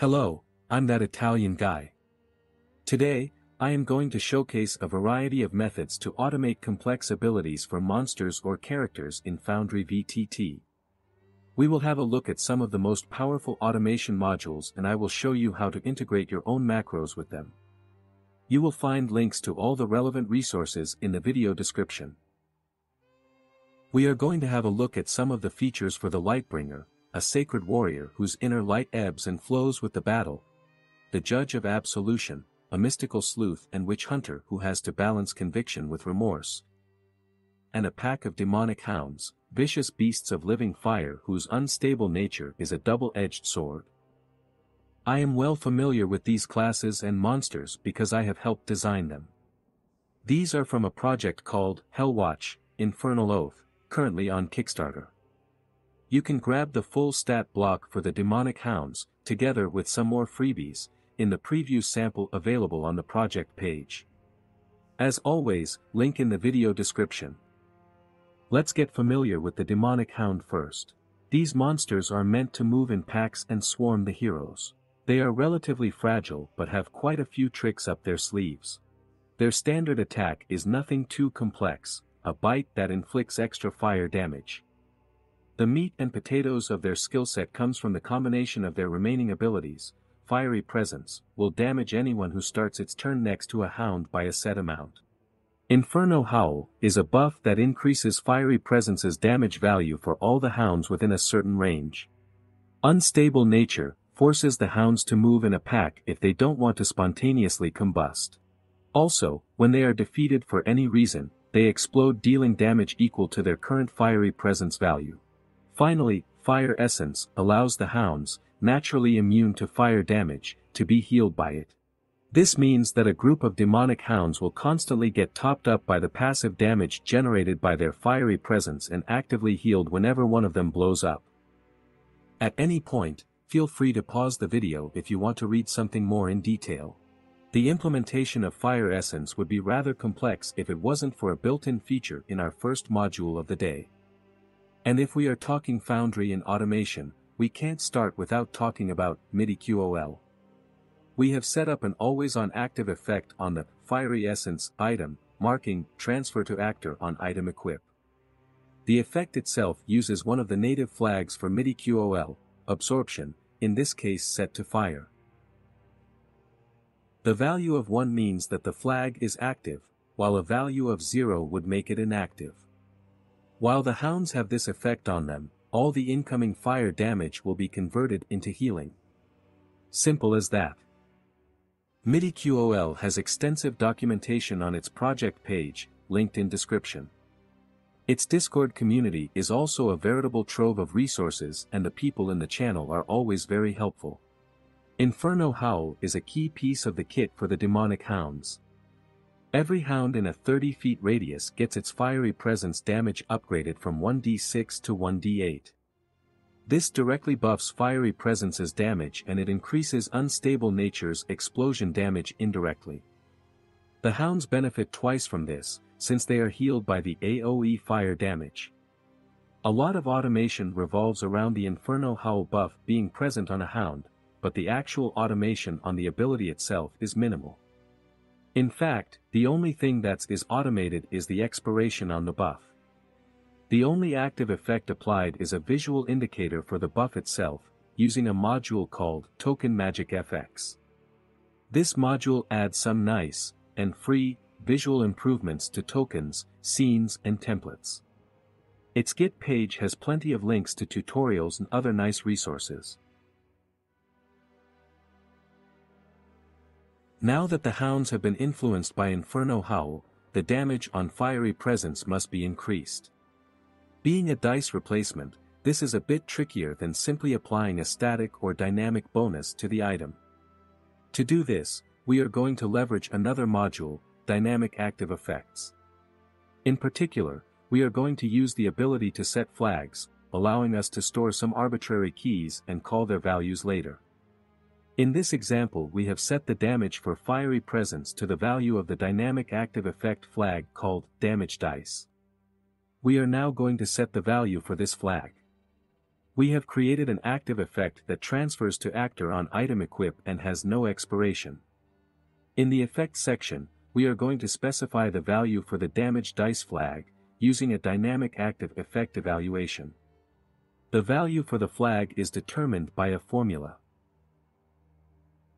Hello, I'm That Italian Guy. Today, I am going to showcase a variety of methods to automate complex abilities for monsters or characters in Foundry VTT. We will have a look at some of the most powerful automation modules and I will show you how to integrate your own macros with them. You will find links to all the relevant resources in the video description. We are going to have a look at some of the features for the Lightbringer, a sacred warrior whose inner light ebbs and flows with the battle, the Judge of Absolution, a mystical sleuth and witch hunter who has to balance conviction with remorse, and a pack of demonic hounds, vicious beasts of living fire whose unstable nature is a double-edged sword. I am well familiar with these classes and monsters because I have helped design them. These are from a project called Hellwatch Infernal Oath, currently on Kickstarter. You can grab the full stat block for the Demonic Hounds, together with some more freebies, in the preview sample available on the project page. As always, link in the video description. Let's get familiar with the Demonic Hound first. These monsters are meant to move in packs and swarm the heroes. They are relatively fragile but have quite a few tricks up their sleeves. Their standard attack is nothing too complex, a bite that inflicts extra fire damage. The meat and potatoes of their skillset comes from the combination of their remaining abilities. Fiery Presence will damage anyone who starts its turn next to a hound by a set amount. Inferno Howl is a buff that increases Fiery Presence's damage value for all the hounds within a certain range. Unstable Nature forces the hounds to move in a pack if they don't want to spontaneously combust. Also, when they are defeated for any reason, they explode, dealing damage equal to their current Fiery Presence value. Finally, Fire Essence allows the hounds, naturally immune to fire damage, to be healed by it. This means that a group of demonic hounds will constantly get topped up by the passive damage generated by their Fiery Presence and actively healed whenever one of them blows up. At any point, feel free to pause the video if you want to read something more in detail. The implementation of Fire Essence would be rather complex if it wasn't for a built-in feature in our first module of the day. And if we are talking Foundry and automation, we can't start without talking about Midi-QOL. We have set up an always-on active effect on the Fiery Essence item, marking Transfer to Actor on Item Equip. The effect itself uses one of the native flags for Midi-QOL, Absorption, in this case set to Fire. The value of 1 means that the flag is active, while a value of 0 would make it inactive. While the hounds have this effect on them, all the incoming fire damage will be converted into healing. Simple as that. Midi-QOL has extensive documentation on its project page, linked in description. Its Discord community is also a veritable trove of resources and the people in the channel are always very helpful. Inferno Howl is a key piece of the kit for the demonic hounds. Every hound in a 30-foot radius gets its Fiery Presence damage upgraded from 1d6 to 1d8. This directly buffs Fiery Presence's damage and it increases Unstable Nature's explosion damage indirectly. The hounds benefit twice from this, since they are healed by the AoE fire damage. A lot of automation revolves around the Inferno Howl buff being present on a hound, but the actual automation on the ability itself is minimal. In fact, the only thing that is automated is the expiration on the buff. The only active effect applied is a visual indicator for the buff itself, using a module called Token Magic FX. This module adds some nice, and free, visual improvements to tokens, scenes and templates. Its Git page has plenty of links to tutorials and other nice resources. Now that the hounds have been influenced by Inferno Howl, the damage on Fiery Presence must be increased. Being a dice replacement, this is a bit trickier than simply applying a static or dynamic bonus to the item. To do this, we are going to leverage another module, Dynamic Active Effects. In particular, we are going to use the ability to set flags, allowing us to store some arbitrary keys and call their values later. In this example we have set the damage for Fiery Presence to the value of the Dynamic Active Effect flag called Damage Dice. We are now going to set the value for this flag. We have created an active effect that transfers to actor on item equip and has no expiration. In the effect section, we are going to specify the value for the damage dice flag, using a dynamic active effect evaluation. The value for the flag is determined by a formula.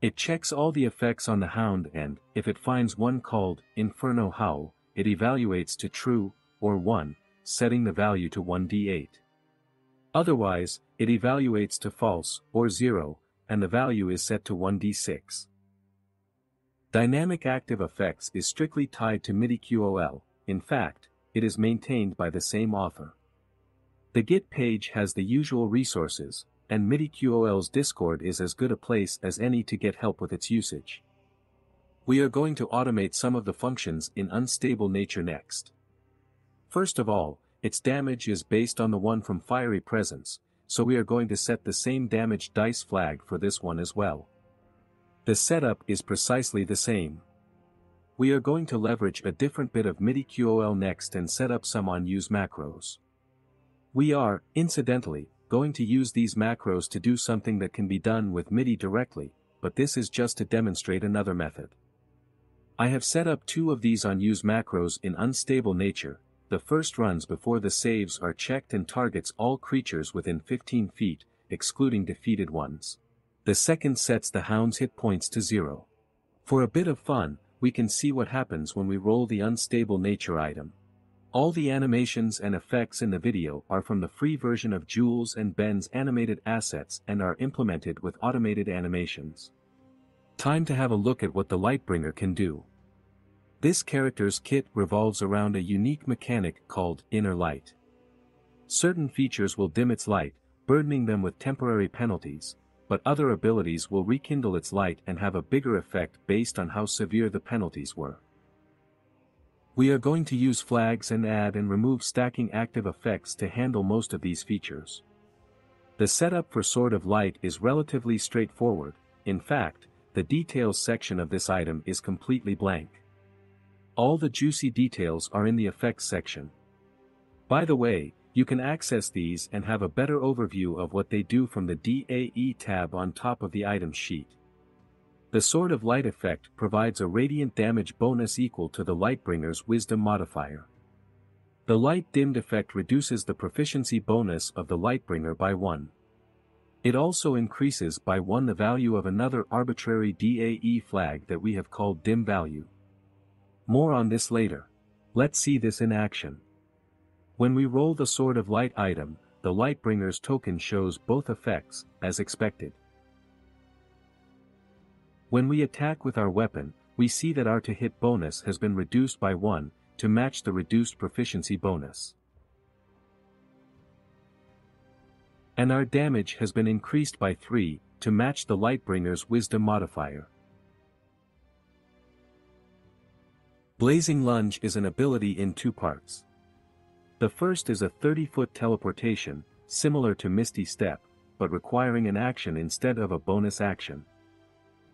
It checks all the effects on the hound and, if it finds one called Inferno Howl, it evaluates to true, or 1, setting the value to 1d8. Otherwise, it evaluates to false, or 0, and the value is set to 1d6. Dynamic Active Effects is strictly tied to Midi-QOL, in fact, it is maintained by the same author. The Git page has the usual resources, and Midi-QOL's Discord is as good a place as any to get help with its usage. We are going to automate some of the functions in Unstable Nature next. First of all, its damage is based on the one from Fiery Presence, so we are going to set the same damage dice flag for this one as well. The setup is precisely the same. We are going to leverage a different bit of Midi-QOL next and set up some unused macros. We are, incidentally, going to use these macros to do something that can be done with MIDI directly, but this is just to demonstrate another method. I have set up 2 of these unused macros in Unstable Nature. The first runs before the saves are checked and targets all creatures within 15 feet, excluding defeated ones. The second sets the hound's hit points to 0. For a bit of fun, we can see what happens when we roll the Unstable Nature item. All the animations and effects in the video are from the free version of Jules and Ben's animated assets and are implemented with automated animations. Time to have a look at what the Lightbringer can do. This character's kit revolves around a unique mechanic called inner light. Certain features will dim its light, burdening them with temporary penalties, but other abilities will rekindle its light and have a bigger effect based on how severe the penalties were. We are going to use flags and add and remove stacking active effects to handle most of these features. The setup for Sword of Light is relatively straightforward. In fact, the details section of this item is completely blank. All the juicy details are in the effects section. By the way, you can access these and have a better overview of what they do from the DAE tab on top of the item sheet. The Sword of Light effect provides a radiant damage bonus equal to the Lightbringer's Wisdom modifier. The Light Dimmed effect reduces the proficiency bonus of the Lightbringer by 1. It also increases by 1 the value of another arbitrary DAE flag that we have called Dim Value. More on this later. Let's see this in action. When we roll the Sword of Light item, the Lightbringer's token shows both effects, as expected. When we attack with our weapon, we see that our to-hit bonus has been reduced by 1, to match the reduced proficiency bonus. And our damage has been increased by 3, to match the Lightbringer's Wisdom modifier. Blazing Lunge is an ability in 2 parts. The first is a 30-foot teleportation, similar to Misty Step, but requiring an action instead of a bonus action.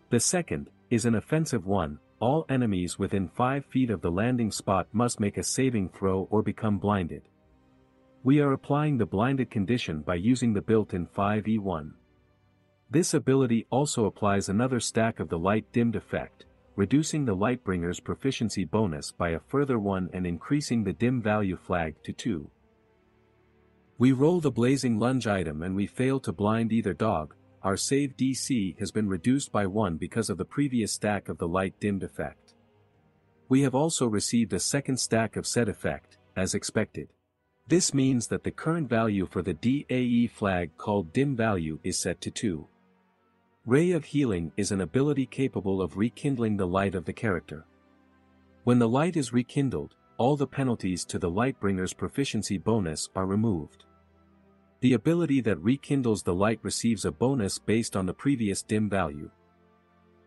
The second is an offensive one. All enemies within 5 feet of the landing spot must make a saving throw or become blinded. We are applying the blinded condition by using the built-in 5E1. This ability also applies another stack of the Light Dimmed effect, reducing the Lightbringer's proficiency bonus by a further 1 and increasing the Dim Value flag to 2. We roll the Blazing Lunge item and we fail to blind either dog. Our save DC has been reduced by 1 because of the previous stack of the Light Dimmed effect. We have also received a second stack of said effect, as expected. This means that the current value for the DAE flag called Dim Value is set to 2. Ray of Healing is an ability capable of rekindling the light of the character. When the light is rekindled, all the penalties to the Lightbringer's proficiency bonus are removed. The ability that rekindles the light receives a bonus based on the previous Dim Value.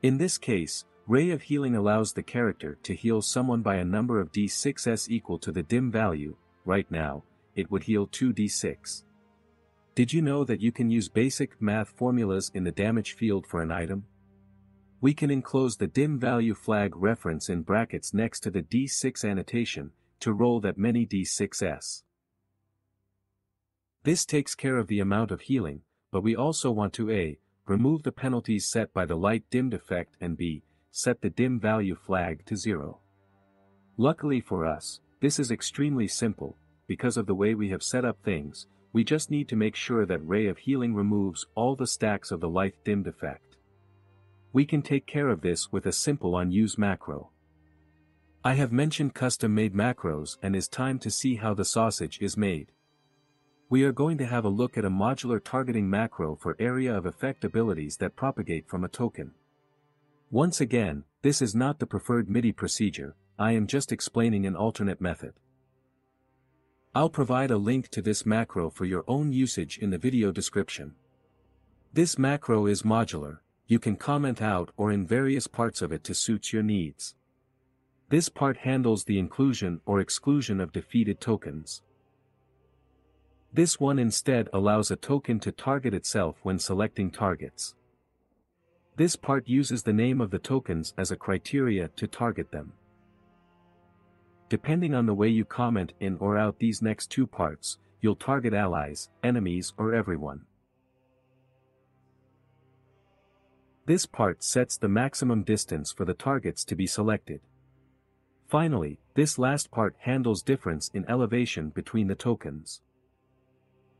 In this case, Ray of Healing allows the character to heal someone by a number of d6s equal to the Dim Value. Right now, it would heal 2d6. Did you know that you can use basic math formulas in the damage field for an item? We can enclose the Dim Value flag reference in brackets next to the d6 annotation, to roll that many d6s. This takes care of the amount of healing, but we also want to a. Remove the penalties set by the light dimmed effect and b. Set the dim value flag to 0. Luckily for us, this is extremely simple, because of the way we have set up things, we just need to make sure that Ray of Healing removes all the stacks of the light dimmed effect. We can take care of this with a simple unuse macro. I have mentioned custom made macros and it's time to see how the sausage is made. We are going to have a look at a modular targeting macro for area of effect abilities that propagate from a token. Once again, this is not the preferred MIDI procedure, I am just explaining an alternate method. I'll provide a link to this macro for your own usage in the video description. This macro is modular, you can comment out or in various parts of it to suit your needs. This part handles the inclusion or exclusion of defeated tokens. This one instead allows a token to target itself when selecting targets. This part uses the name of the tokens as a criteria to target them. Depending on the way you comment in or out these next two parts, you'll target allies, enemies or everyone. This part sets the maximum distance for the targets to be selected. Finally, this last part handles difference in elevation between the tokens.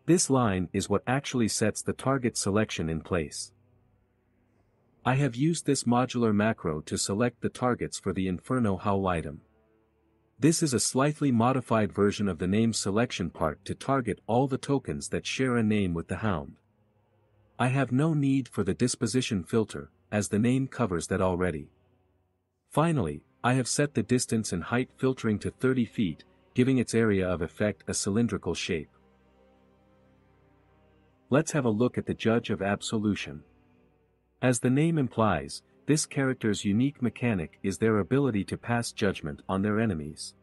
This line is what actually sets the target selection in place. I have used this modular macro to select the targets for the Inferno Howl item. This is a slightly modified version of the name selection part to target all the tokens that share a name with the hound. I have no need for the disposition filter, as the name covers that already. Finally, I have set the distance and height filtering to 30 feet, giving its area of effect a cylindrical shape. Let's have a look at the Judge of Absolution. As the name implies, this character's unique mechanic is their ability to pass judgment on their enemies.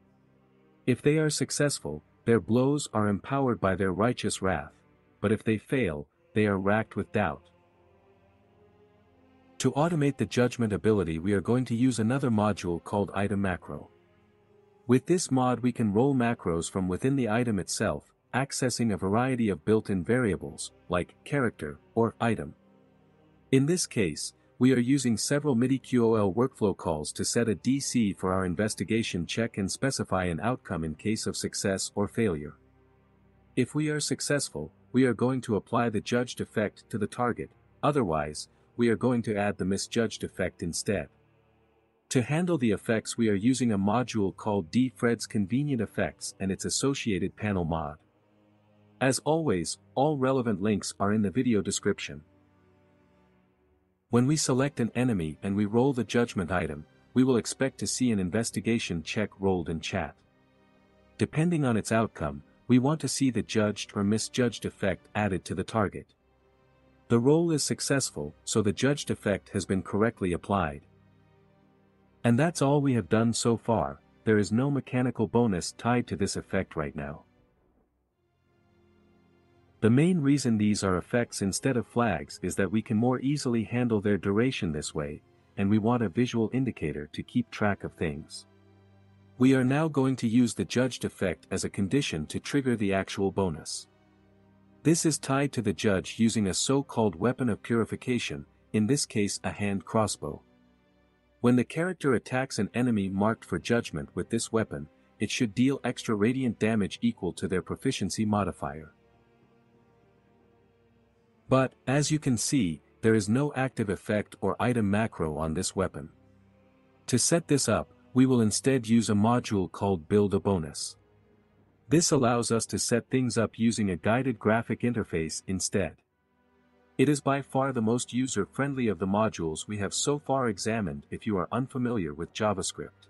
If they are successful, their blows are empowered by their righteous wrath, but if they fail, they are racked with doubt. To automate the judgment ability, we are going to use another module called Item Macro. With this mod we can roll macros from within the item itself, accessing a variety of built-in variables, like character or item. In this case, we are using several Midi-QOL workflow calls to set a DC for our investigation check and specify an outcome in case of success or failure. If we are successful, we are going to apply the judged effect to the target, otherwise, we are going to add the misjudged effect instead. To handle the effects, we are using a module called DFreds Convenient Effects and its associated panel mod. As always, all relevant links are in the video description. When we select an enemy and we roll the judgment item, we will expect to see an investigation check rolled in chat. Depending on its outcome, we want to see the judged or misjudged effect added to the target. The roll is successful, so the judged effect has been correctly applied. And that's all we have done so far, there is no mechanical bonus tied to this effect right now. The main reason these are effects instead of flags is that we can more easily handle their duration this way, and we want a visual indicator to keep track of things. We are now going to use the judged effect as a condition to trigger the actual bonus. This is tied to the judge using a so-called weapon of purification, in this case a hand crossbow. When the character attacks an enemy marked for judgment with this weapon, it should deal extra radiant damage equal to their proficiency modifier. But, as you can see, there is no active effect or item macro on this weapon. To set this up, we will instead use a module called Build-A-Bonus. This allows us to set things up using a guided graphic interface instead. It is by far the most user-friendly of the modules we have so far examined if you are unfamiliar with JavaScript.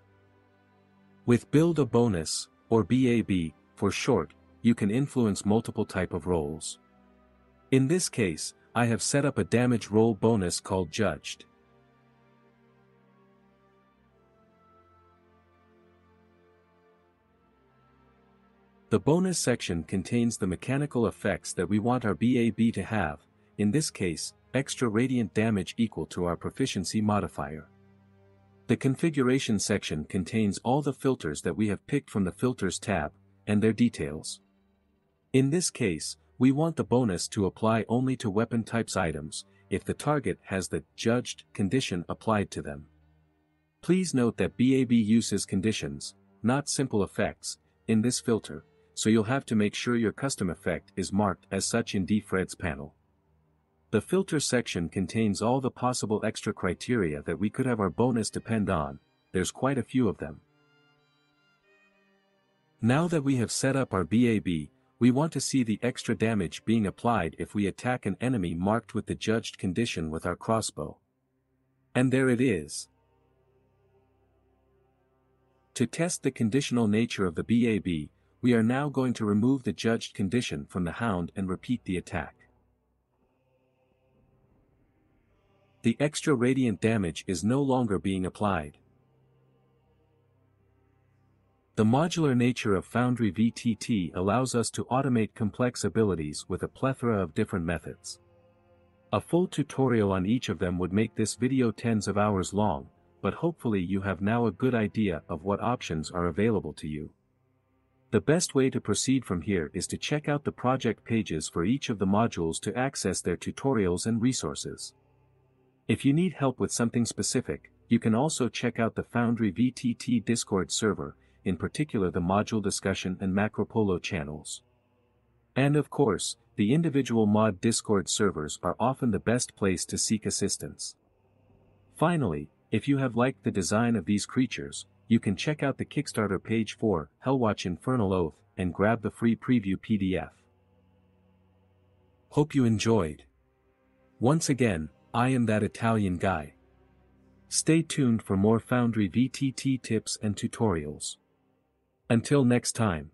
With Build-A-Bonus, or BAB, for short, you can influence multiple types of roles. In this case, I have set up a damage roll bonus called Judged. The bonus section contains the mechanical effects that we want our BAB to have, in this case, extra radiant damage equal to our proficiency modifier. The configuration section contains all the filters that we have picked from the filters tab, and their details. In this case, We want the bonus to apply only to weapon types items, if the target has the judged condition applied to them. Please note that BAB uses conditions, not simple effects, in this filter, so you'll have to make sure your custom effect is marked as such in DFreds panel. The filter section contains all the possible extra criteria that we could have our bonus depend on. There's quite a few of them. Now that we have set up our BAB, we want to see the extra damage being applied if we attack an enemy marked with the judged condition with our crossbow. And there it is. To test the conditional nature of the BAB, we are now going to remove the judged condition from the hound and repeat the attack. The extra radiant damage is no longer being applied. The modular nature of Foundry VTT allows us to automate complex abilities with a plethora of different methods. A full tutorial on each of them would make this video tens of hours long, but hopefully you have now a good idea of what options are available to you. The best way to proceed from here is to check out the project pages for each of the modules to access their tutorials and resources. If you need help with something specific, you can also check out the Foundry VTT Discord server, in particular the module discussion and Macropolo channels. And of course, the individual mod Discord servers are often the best place to seek assistance. Finally, if you have liked the design of these creatures, you can check out the Kickstarter page for Hellwatch Infernal Oath and grab the free preview PDF. Hope you enjoyed. Once again, I am That Italian Guy. Stay tuned for more Foundry VTT tips and tutorials. Until next time.